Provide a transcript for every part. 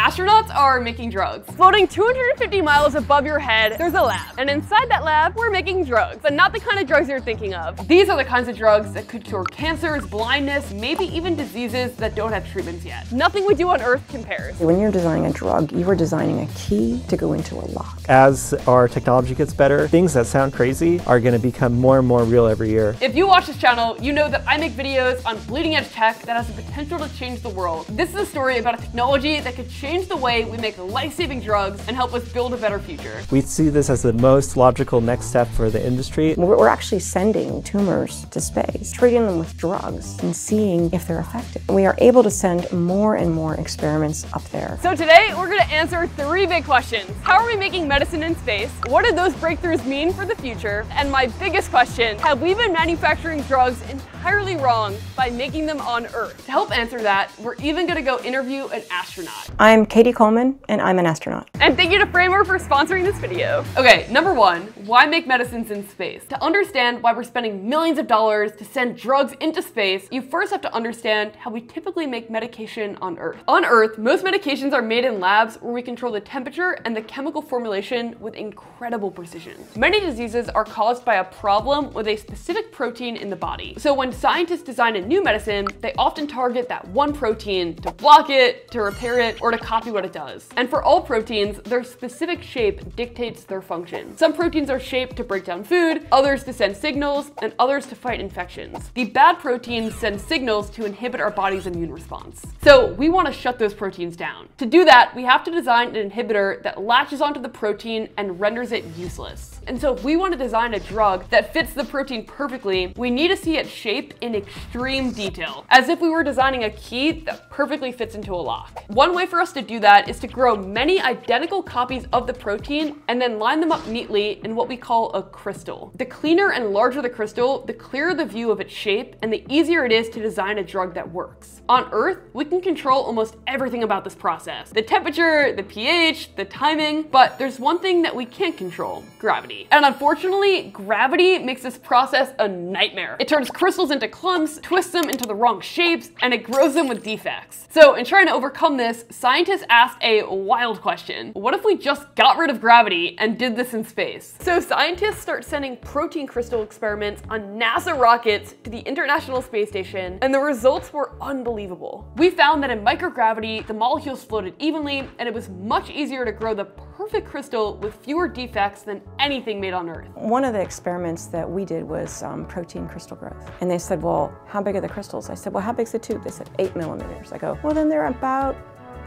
Astronauts are making drugs. Floating 250 miles above your head, there's a lab. And inside that lab, we're making drugs, but not the kind of drugs you're thinking of. These are the kinds of drugs that could cure cancers, blindness, maybe even diseases that don't have treatments yet. Nothing we do on Earth compares. When you're designing a drug, you are designing a key to go into a lock. As our technology gets better, things that sound crazy are going to become more and more real every year. If you watch this channel, you know that I make videos on bleeding edge tech that has the potential to change the world. This is a story about a technology that could change the way we make life-saving drugs and help us build a better future. We see this as the most logical next step for the industry. We're actually sending tumors to space, treating them with drugs and seeing if they're effective. We are able to send more and more experiments up there. So today, we're going to answer three big questions. How are we making medicine in space? What do those breakthroughs mean for the future? And my biggest question, have we been manufacturing drugs entirely wrong by making them on Earth? To help answer that, we're even going to go interview an astronaut. I'm Katie Coleman, and I'm an astronaut. And thank you to Framer for sponsoring this video. Okay, number one, why make medicines in space? To understand why we're spending millions of dollars to send drugs into space, you first have to understand how we typically make medication on Earth. On Earth, most medications are made in labs where we control the temperature and the chemical formulation with incredible precision. Many diseases are caused by a problem with a specific protein in the body. So when scientists design a new medicine, they often target that one protein to block it, to repair it, or to copy what it does. And for all proteins, their specific shape dictates their function. Some proteins are shaped to break down food, others to send signals, and others to fight infections. The bad proteins send signals to inhibit our body's immune response. So we want to shut those proteins down. To do that, we have to design an inhibitor that latches onto the protein and renders it useless. And so if we want to design a drug that fits the protein perfectly, we need to see it shaped in extreme detail, as if we were designing a key that perfectly fits into a lock. One way for us to do that is to grow many identical copies of the protein and then line them up neatly in what we call a crystal. The cleaner and larger the crystal, the clearer the view of its shape and the easier it is to design a drug that works. On Earth, we can control almost everything about this process. The temperature, the pH, the timing, but there's one thing that we can't control: gravity. And unfortunately, gravity makes this process a nightmare. It turns crystals into clumps, twists them into the wrong shapes, and it grows them with defects. So in trying to overcome this, scientists asked a wild question. What if we just got rid of gravity and did this in space? So scientists start sending protein crystal experiments on NASA rockets to the International Space Station, and the results were unbelievable. We found that in microgravity, the molecules floated evenly, and it was much easier to grow the perfect crystal with fewer defects than anything made on Earth. One of the experiments that we did was protein crystal growth. And they said, well, how big are the crystals? I said, well, how big's the tube? They said 8 millimeters. I go, well, then they're about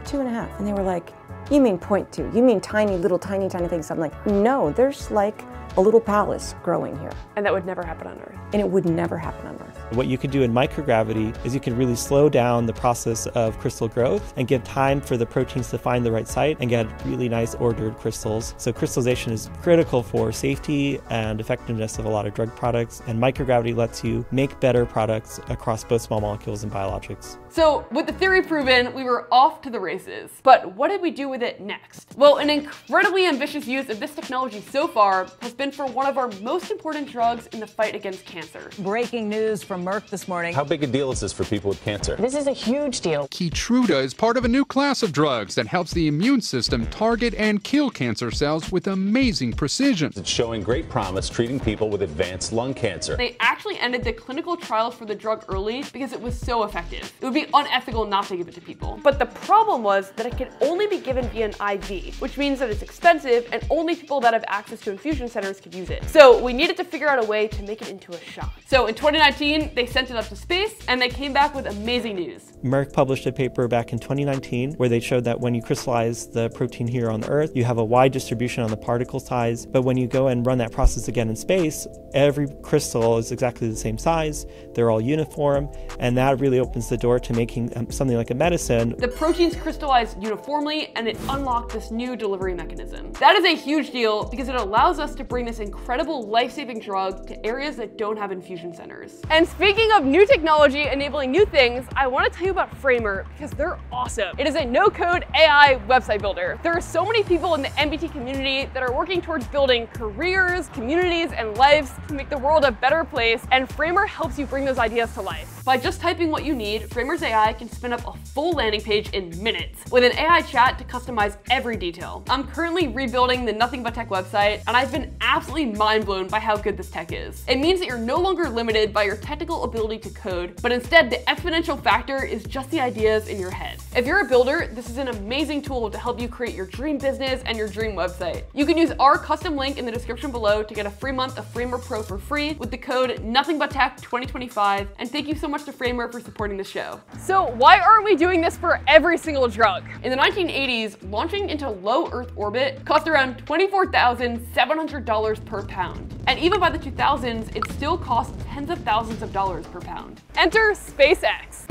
2.5. And they were like, you mean 0.2, you mean tiny, little, tiny, tiny things. I'm like, no, there's like a little palace growing here. And that would never happen on Earth. And it would never happen on Earth. What you could do in microgravity is you can really slow down the process of crystal growth and give time for the proteins to find the right site and get really nice ordered crystals. So crystallization is critical for safety and effectiveness of a lot of drug products, and microgravity lets you make better products across both small molecules and biologics. So with the theory proven, we were off to the races. But what did we do with it next? Well, an incredibly ambitious use of this technology so far has been for one of our most important drugs in the fight against cancer. Breaking news from Merck this morning. How big a deal is this for people with cancer? This is a huge deal. Keytruda is part of a new class of drugs that helps the immune system target and kill cancer cells with amazing precision. It's showing great promise treating people with advanced lung cancer. They actually ended the clinical trials for the drug early because it was so effective. It would be unethical not to give it to people. But the problem was that it could only be given via an IV, which means that it's expensive and only people that have access to infusion centers could use it. So we needed to figure out a way to make it into a shot. So in 2019, they sent it up to space and they came back with amazing news. Merck published a paper back in 2019 where they showed that when you crystallize the protein here on Earth, you have a wide distribution on the particle size. But when you go and run that process again in space, every crystal is exactly the same size. They're all uniform. And that really opens the door to making something like a medicine. The proteins crystallized uniformly and it unlocked this new delivery mechanism. That is a huge deal because it allows us to bring this incredible life-saving drug to areas that don't have infusion centers. And speaking of new technology enabling new things, I want to tell you about Framer because they're awesome. It is a no-code AI website builder. There are so many people in the MBT community that are working towards building careers, communities, and lives to make the world a better place, and Framer helps you bring those ideas to life. By just typing what you need, Framer's AI can spin up a full landing page in minutes with an AI chat to customize every detail. I'm currently rebuilding the Nothing But Tech website, and I've been absolutely mind blown by how good this tech is. It means that you're no longer limited by your technical ability to code, but instead the exponential factor is just the ideas in your head. If you're a builder, this is an amazing tool to help you create your dream business and your dream website. You can use our custom link in the description below to get a free month of Framer Pro for free with the code NOTHINGBUTTECH2025, and thank you so much to Framer for supporting the show. So why aren't we doing this for every single drug? In the 1980s, launching into low Earth orbit cost around $24,700 per pound. And even by the 2000s, it still cost tens of thousands of dollars per pound. Enter SpaceX.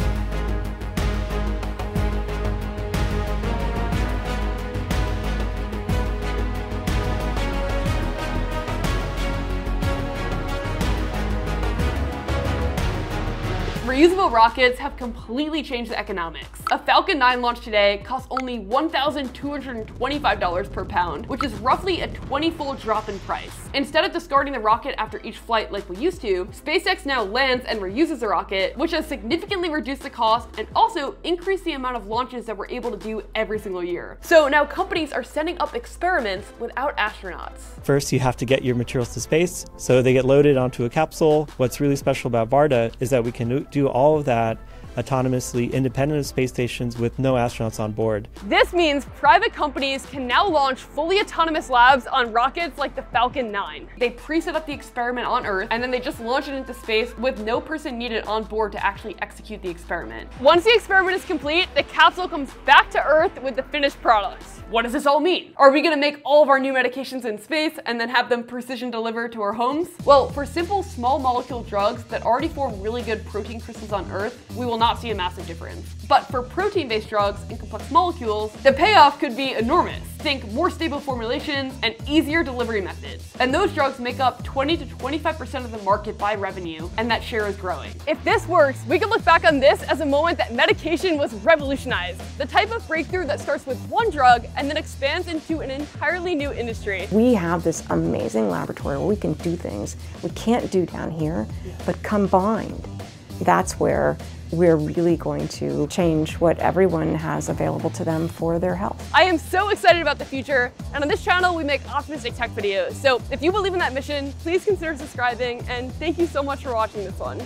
Reusable rockets have completely changed the economics. A Falcon 9 launch today costs only $1,225 per pound, which is roughly a 20-fold drop in price. Instead of discarding the rocket after each flight like we used to, SpaceX now lands and reuses the rocket, which has significantly reduced the cost and also increased the amount of launches that we're able to do every single year. So now companies are setting up experiments without astronauts. First, you have to get your materials to space, so they get loaded onto a capsule. What's really special about Varda is that we can do all of that autonomously, independent of space stations with no astronauts on board. This means private companies can now launch fully autonomous labs on rockets like the Falcon 9. They preset up the experiment on Earth, and then they just launch it into space with no person needed on board to actually execute the experiment. Once the experiment is complete, the capsule comes back to Earth with the finished product. What does this all mean? Are we gonna make all of our new medications in space and then have them precision delivered to our homes? Well, for simple small molecule drugs that already form really good protein crystals on Earth, we will not see a massive difference. But for protein-based drugs and complex molecules, the payoff could be enormous. Think more stable formulations and easier delivery methods. And those drugs make up 20 to 25% of the market by revenue, and that share is growing. If this works, we can look back on this as a moment that medication was revolutionized, the type of breakthrough that starts with one drug and then expands into an entirely new industry. We have this amazing laboratory where we can do things we can't do down here, but combined, that's where we're really going to change what everyone has available to them for their health. I am so excited about the future, and on this channel, we make optimistic tech videos. So if you believe in that mission, please consider subscribing, and thank you so much for watching this one.